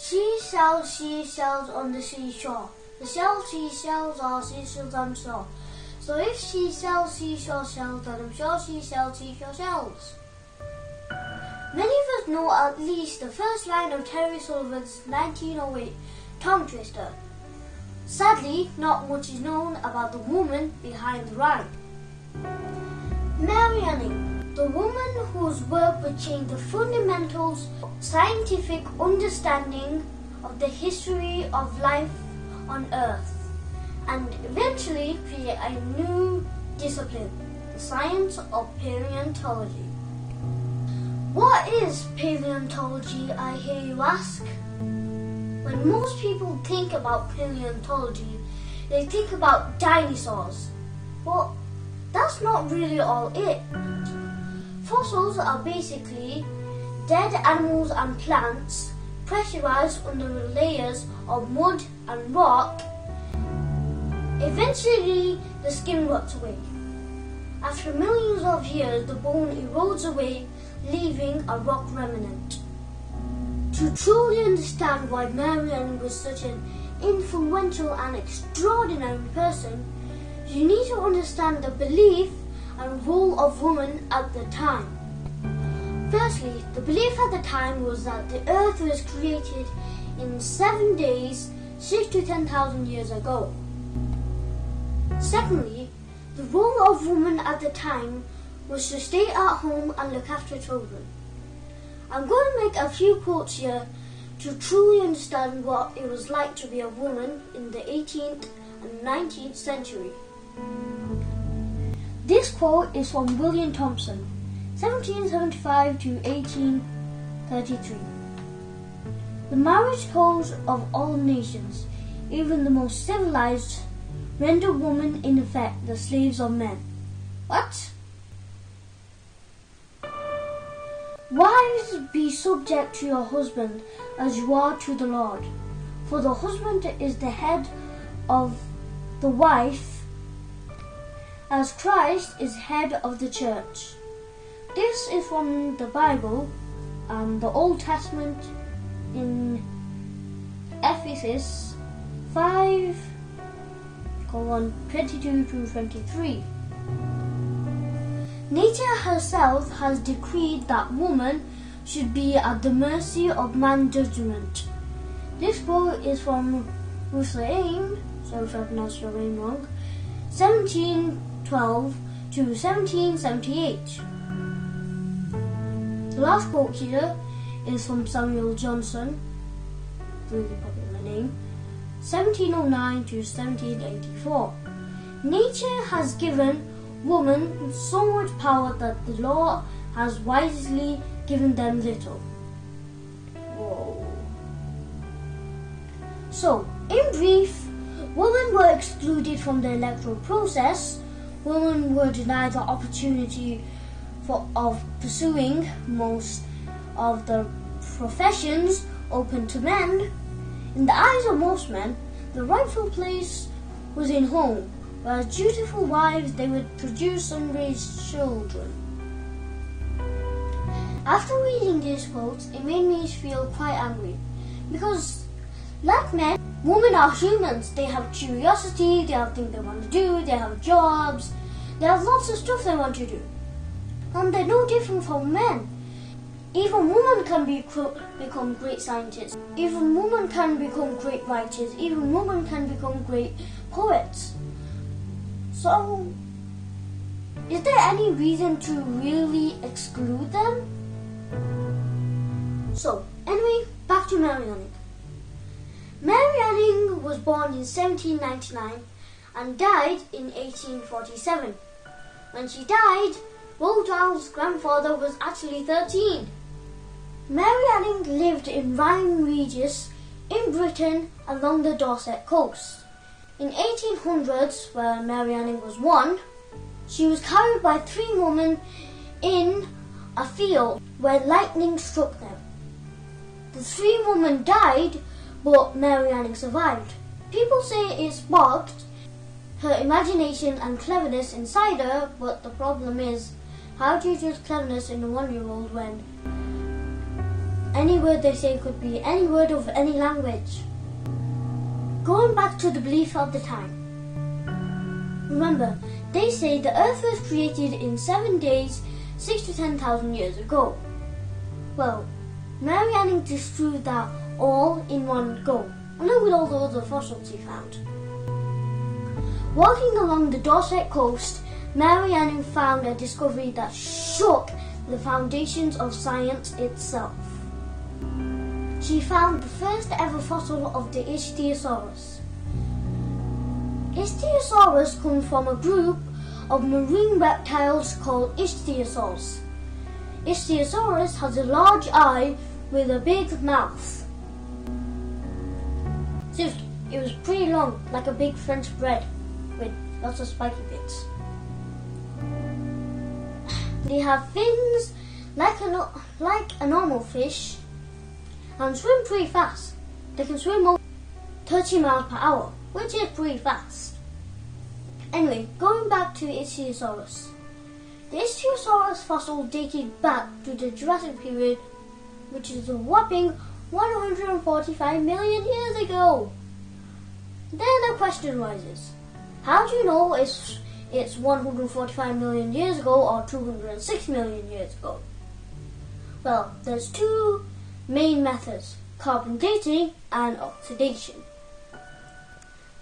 She sells seashells on the seashore. The seashells are seashells, I'm sure. So if she sells seashore shells, then I'm sure she sells seashore shells. Many of us know at least the first line of Terry Sullivan's 1908 tongue twister. Sadly, not much is known about the woman behind the rhyme. Mary Anning, the woman whose work would change the fundamentals scientific understanding of the history of life on Earth, and eventually create a new discipline, the science of paleontology. What is paleontology, I hear you ask? When most people think about paleontology, they think about dinosaurs. But that's not really all it. Fossils are basically dead animals and plants pressurized under layers of mud and rock. Eventually, the skin rots away. After millions of years, the bone erodes away, leaving a rock remnant. To truly understand why Mary Anning was such an influential and extraordinary person, you need to understand the belief and role of women at the time. Firstly, the belief at the time was that the earth was created in 7 days, 6,000 to 10,000 years ago. Secondly, the role of women at the time was to stay at home and look after children. I'm going to make a few quotes here to truly understand what it was like to be a woman in the 18th and 19th century. This quote is from William Thompson, 1775 to 1833. The marriage codes of all nations, even the most civilized, render women, in effect, the slaves of men. What? Wives, be subject to your husband as you are to the Lord, for the husband is the head of the wife, as Christ is head of the church. This is from the Bible and the Old Testament in Ephesians 5. Go on, 22 to 23. Nature herself has decreed that woman should be at the mercy of man's judgment. This quote is from Rousseau, sorry if I pronounced your name wrong, 1712 to 1778. The last quote here is from Samuel Johnson, really popular name, 1709 to 1784. Nature has given woman so much power that the law has wisely given them little. Whoa. So, in brief, women were excluded from the electoral process. Women were denied the opportunity of pursuing most of the professions open to men. In the eyes of most men, the rightful place was in home, where as dutiful wives they would produce and raise children. After reading these quotes, it made me feel quite angry, because like men, women are humans. They have curiosity, they have things they want to do, they have jobs, they have lots of stuff they want to do. And they're no different from men. Even women can become great scientists, even women can become great writers, even women can become great poets. So, is there any reason to really exclude them? So, anyway, back to Mary Anning. Mary Anning was born in 1799 and died in 1847. When she died, Roald's grandfather was actually 13. Mary Anning lived in Rhine Regis in Britain along the Dorset coast. In 1800s, where Mary Anning was 1, she was carried by 3 women in a field where lightning struck them. The 3 women died, but Mary Anning survived. People say it sparked her imagination and cleverness inside her, but the problem is, how do you choose cleverness in a 1-year-old when Any word they say could be any word of any language. Going back to the belief of the time. Remember, they say the earth was created in 7 days, 6 to 10,000 years ago. Well, Mary Anning disproved that all in one go, along with all the other fossils he found. Walking along the Dorset coast, Mary Anning found a discovery that shook the foundations of science itself. She found the first ever fossil of the Ichthyosaurus. Ichthyosaurus come from a group of marine reptiles called ichthyosaurs. Ichthyosaurus has a large eye with a big mouth. It was pretty long, like a big French bread with lots of spiky bits. They have fins like a normal fish and swim pretty fast. They can swim over 30 miles per hour, which is pretty fast. Anyway, going back to Ichthyosaurus. The Ichthyosaurus fossil dated back to the Jurassic period, which is a whopping 145 million years ago. Then the question rises, how do you know if it's 145 million years ago or 206 million years ago? Well, there's two main methods, carbon dating and oxidation.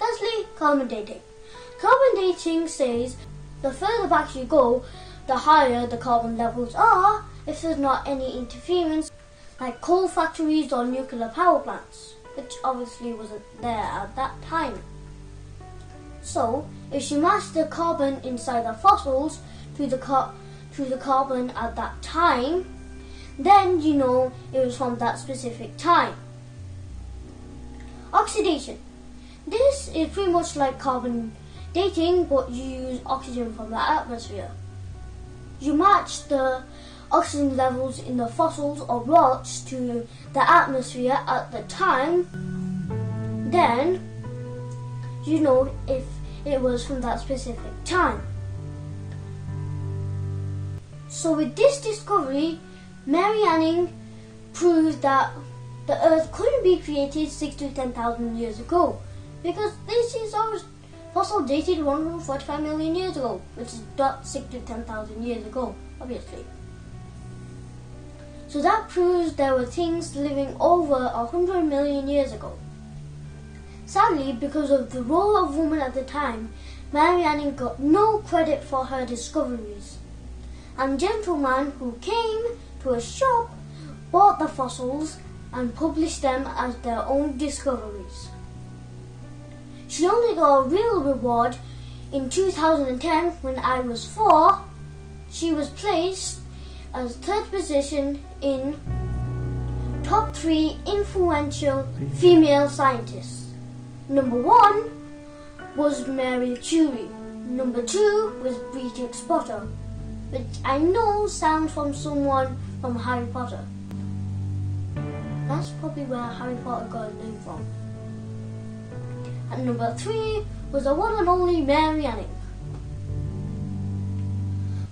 Firstly, carbon dating. Carbon dating says the further back you go, the higher the carbon levels are if there's not any interference like coal factories or nuclear power plants, which obviously wasn't there at that time. So, if you match the carbon inside the fossils to the carbon at that time, then you know it was from that specific time. Oxidation. This is pretty much like carbon dating, but you use oxygen from the atmosphere. You match the oxygen levels in the fossils or rocks to the atmosphere at the time, then you know if it was from that specific time. So with this discovery, Mary Anning proved that the earth couldn't be created 6 to 10,000 years ago because this is our fossil dated 145 million years ago, which is not 6 to 10,000 years ago, obviously. So that proves there were things living over 100 million years ago. Sadly, because of the role of women at the time, Mary Anning got no credit for her discoveries. And gentlemen who came to a shop bought the fossils and published them as their own discoveries. She only got a real reward in 2010 when I was 4. She was placed as 3rd position in top 3 influential female scientists. Number 1 was Mary Chewie. Number 2 was Beatrix Potter, which I know sounds from someone from Harry Potter. That's probably where Harry Potter got his name from. And number 3 was the one and only Mary Anning.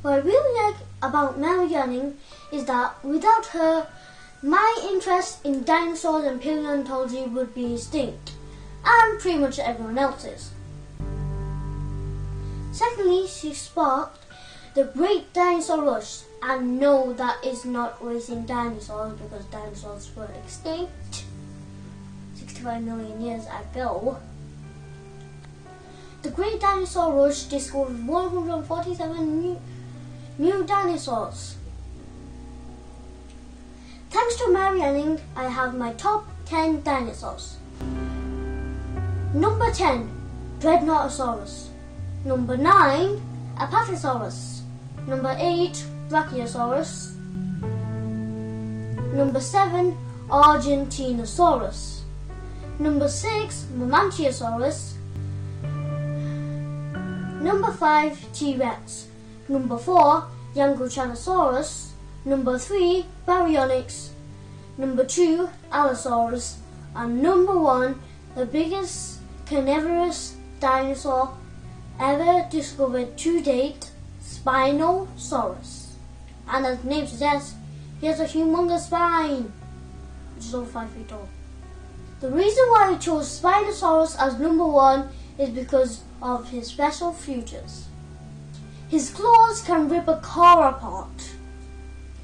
What I really like about Mary Anning is that without her, my interest in dinosaurs and paleontology would be extinct, and pretty much everyone else's. Secondly, she sparked the Great Dinosaur Rush, and no, that is not raising dinosaurs because dinosaurs were extinct 65 million years ago. The Great Dinosaur Rush discovered 147 new dinosaurs. Thanks to Mary Anning, I have my top 10 dinosaurs. Number 10, Dreadnoughtosaurus. Number 9, Apatosaurus. Number 8, Brachiosaurus. Number 7, Argentinosaurus. Number 6, Mamenchisaurus. Number 5, T-Rex. Number 4, Yangchuanosaurus. Number 3, Baryonyx. Number 2, Allosaurus. And number 1, the biggest carnivorous dinosaur ever discovered to date, Spinosaurus. And as the name suggests, he has a humongous spine. which is over 5 feet tall. The reason why we chose Spinosaurus as number 1 is because of his special features. His claws can rip a car apart.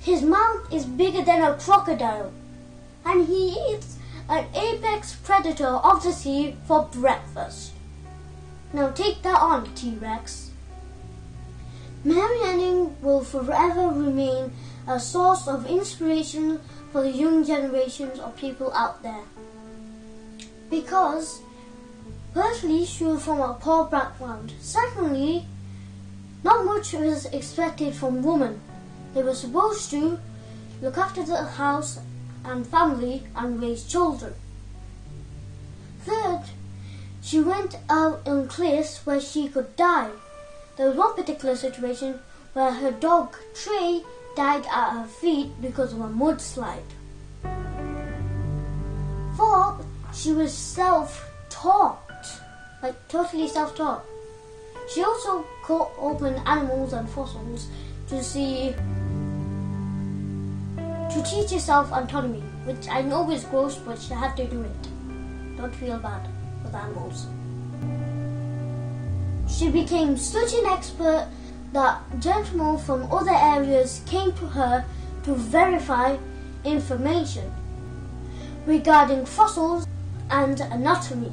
His mouth is bigger than a crocodile. And he eats an apex predator of the sea for breakfast. Now take that on, T-Rex. Mary Anning will forever remain a source of inspiration for the young generations of people out there. Because, firstly, she was from a poor background. Secondly, not much was expected from women. They were supposed to look after the house and family and raise children. Third, she went out in cliffs where she could die. There was one particular situation where her dog, Trey, died at her feet because of a mudslide. Fourth, she was self-taught, like totally self-taught. She also cut open animals and fossils to teach herself autonomy, which I know is gross, but she had to do it. Don't feel bad for the animals. She became such an expert that gentlemen from other areas came to her to verify information regarding fossils and anatomy.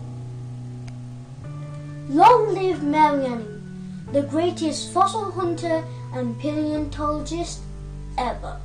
Long live Mary Anning, the greatest fossil hunter and paleontologist ever.